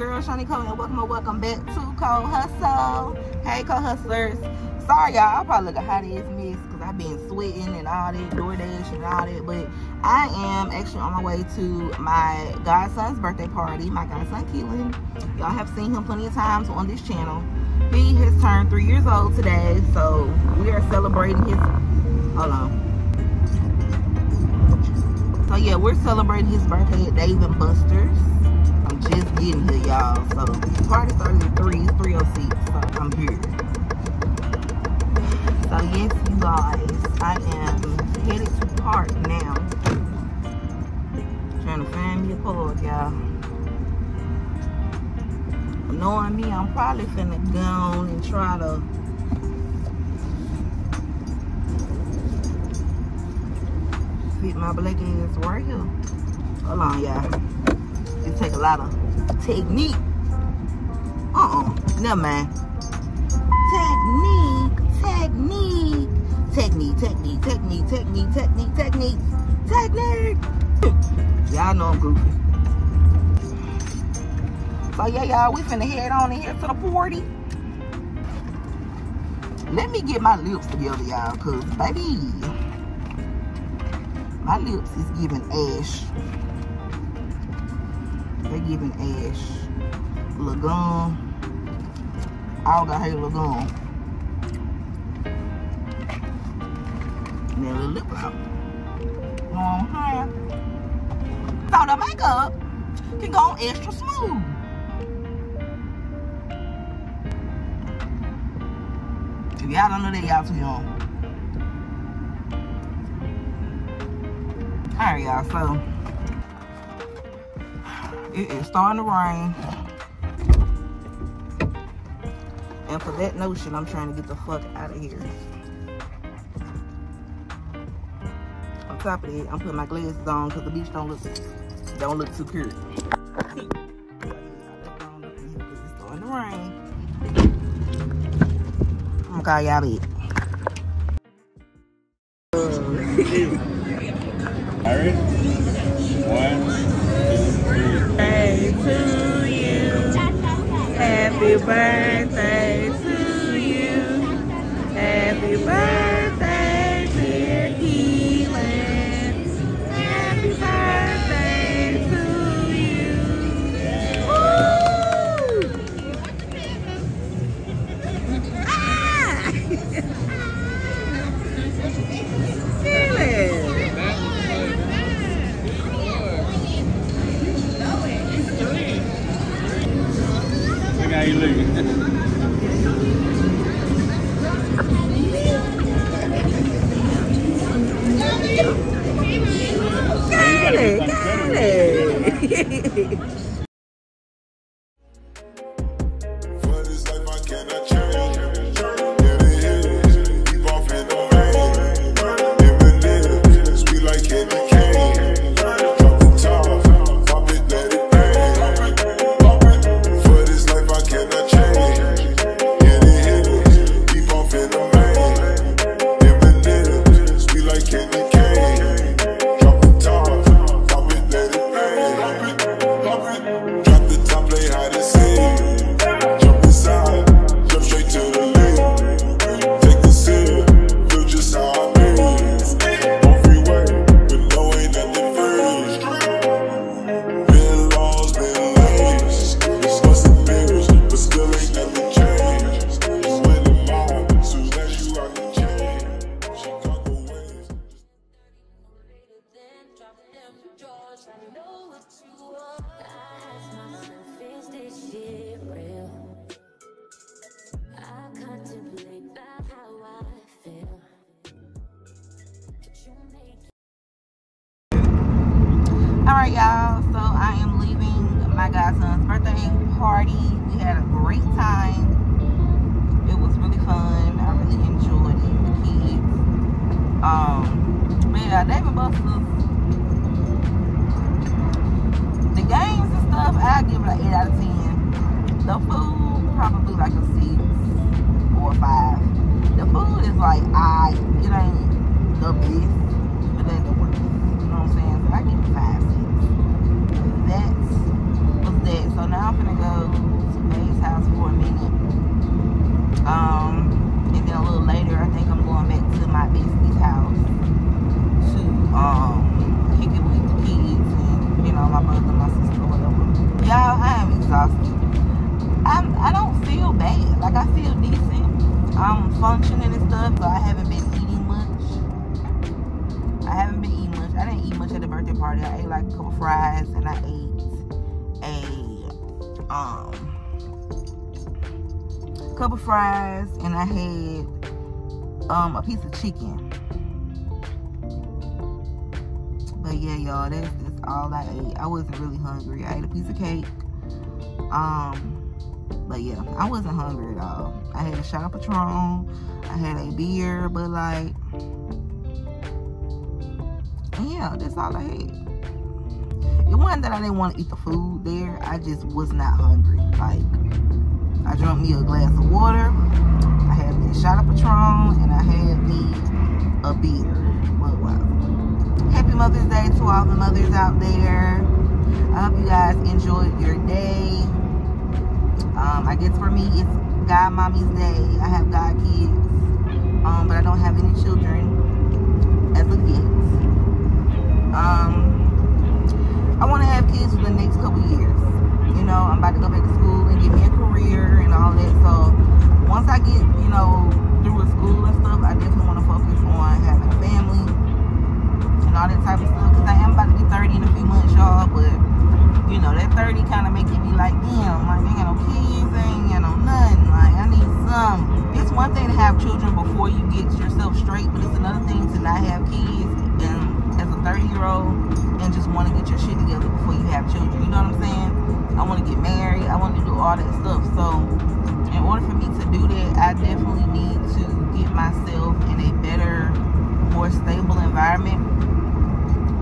girl Shani Cole, and welcome back to Cole Hustle. Hey Cole Hustlers, sorry y'all, I probably look a hot ass mess because I've been sweating and all that, DoorDash and all that, but I am actually on my way to my godson's birthday party. My godson Keelan, y'all have seen him plenty of times on this channel. He has turned 3 years old today, so we are celebrating his, hold on. So yeah, we're celebrating his birthday at Dave and Buster's. I'm just getting here, y'all. So the party started at 3, it's 3:06, so I'm here. So yes, you guys, I am headed to park now. Trying to find me a plug, y'all. Knowing me, I'm probably finna go on and try to fit my black ass right here. Hold on, y'all. It take a lot of technique. Never mind. Technique. Y'all know I'm goofy. So yeah, y'all, we finna head on in here to the party. Let me get my lips together, y'all, cause baby, my lips is giving ash. They're giving ash. Look on. I don't got hair, look on. And that little lip out. So the makeup can go on extra smooth. If y'all don't know that, y'all too young. Alright y'all, so it is starting to rain, and for that notion I'm trying to get the fuck out of here. On top of it, I'm putting my glasses on because the beach don't look too cute. It's starting to rain. I'm gonna call y'all back. Alright. 1, 2, 3. Hey to you. Happy birthday to you. Happy birthday, dear Keelan. Happy birthday to you. Woo! Ah! Keelan! How you looking? Got it. Alright y'all, so I am leaving my godson's birthday party. We had a great time. It was really fun. I really enjoyed it with the kids. But yeah, Dave and Buster's, the games and stuff, I give it an 8 out of 10. The food, probably like a 6 or a 5. The food is like, it ain't the best, but it ain't the worst. You know what I'm saying? So I give it 5, 6. That was that. So now I'm gonna go to Babe's house for a minute. And then a little later, I think I'm going back to my bestie's house to kick it with the kids and, you know, my brother, my sister, whatever. Y'all, I am exhausted. I don't feel bad. Like, I feel decent. I'm functioning and stuff, so I haven't been eating much. I didn't eat much at the birthday party. I ate like a couple fries and I ate a couple fries and I had a piece of chicken. But yeah, y'all, that's all I ate. I wasn't really hungry. I ate a piece of cake. But yeah, I wasn't hungry at all. I had a shot of Patron. I had a beer, but like, yeah, that's all I had. It wasn't that I didn't want to eat the food there. I just was not hungry. Like, I drank me a glass of water. I had me a shot of Patron, and I had me a beer. But wow. Happy Mother's Day to all the mothers out there. I hope you guys enjoyed your day. I guess for me, it's God Mommy's Day. I have God kids, but I don't have any children as of yet. I want to have kids for the next couple years. You know, I'm about to go back to school and get me a career and all that. So once I get, you know, through with school and stuff, I definitely want to focus on having a family and all that type of stuff. Because I am about to be 30 in a few months, y'all, but... you know, that 30 kind of making me like, damn, like, I ain't got no kids, I ain't got no nothing, like, I need some. It's one thing to have children before you get yourself straight, but it's another thing to not have kids and as a 30-year-old and just want to get your shit together before you have children, you know what I'm saying? I want to get married, I want to do all that stuff, so in order for me to do that, I definitely need to get myself in a better, more stable environment,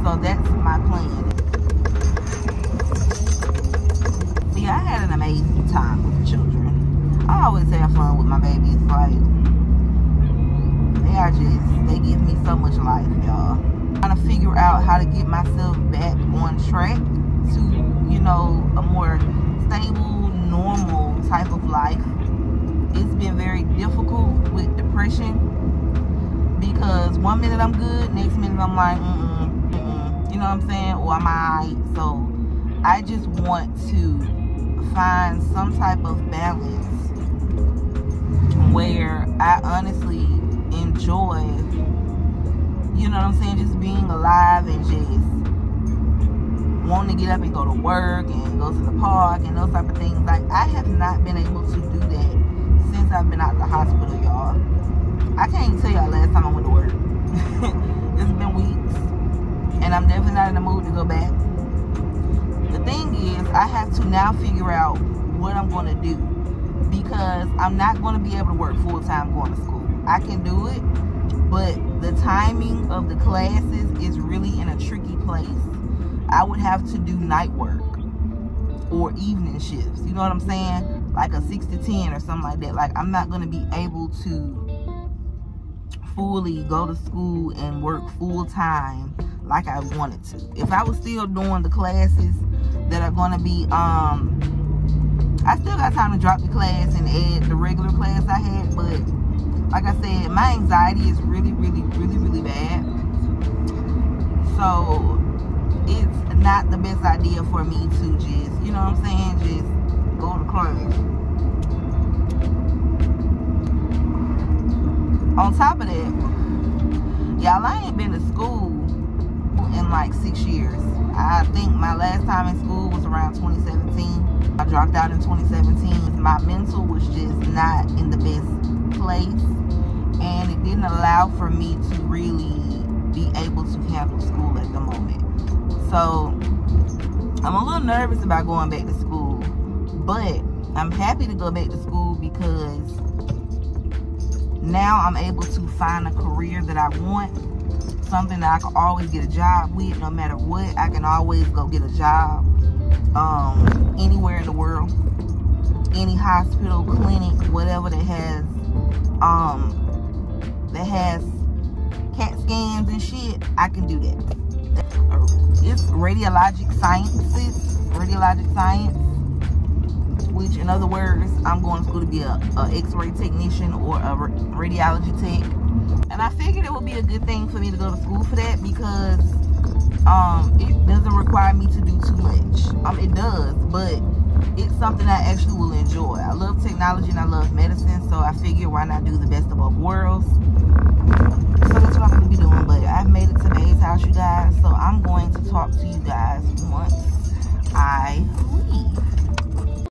so that's my plan. Yeah, I had an amazing time with the children. I always have fun with my babies. Like, they give me so much life, y'all. I'm trying to figure out how to get myself back on track to, you know, a more stable, normal type of life. It's been very difficult with depression because one minute I'm good, next minute I'm like, you know what I'm saying? Or I'm alright. So I just want to find some type of balance where I honestly enjoy, you know what I'm saying, just being alive and just wanting to get up and go to work and go to the park and those type of things. Like, I have not been able to do that since I've been out of the hospital, y'all. I can't even tell y'all last time I went to work. It's been weeks, and I'm definitely not in the mood to go back. The thing is, I have to now figure out what I'm going to do because I'm not going to be able to work full-time going to school. I can do it, but the timing of the classes is really in a tricky place. I would have to do night work or evening shifts, you know what I'm saying? Like a 6 to 10 or something like that. Like, I'm not going to be able to fully go to school and work full-time like I wanted to. If I was still doing the classes that are going to be, I still got time to drop the class and add the regular class I had, but like I said, my anxiety is really bad, so it's not the best idea for me to just, you know what I'm saying, just go to class. On top of that, y'all, I ain't been to school in like 6 years. I think my last time in school was around 2017. I dropped out in 2017. My mental was just not in the best place, and it didn't allow for me to really be able to handle school at the moment. So I'm a little nervous about going back to school, but I'm happy to go back to school because now I'm able to find a career that I want. Something that I can always get a job with, no matter what. I can always go get a job anywhere in the world, any hospital, clinic, whatever that has CAT scans and shit. I can do that. It's radiologic sciences, which in other words, I'm going to school to be a x-ray technician or a radiology tech. And I figured it would be a good thing for me to go to school for that because it doesn't require me to do too much. It does, but it's something I actually will enjoy. I love technology and I love medicine, so I figured why not do the best of both worlds. So that's what I'm going to be doing, but I've made it to Babe's house, you guys, so I'm going to talk to you guys once I leave.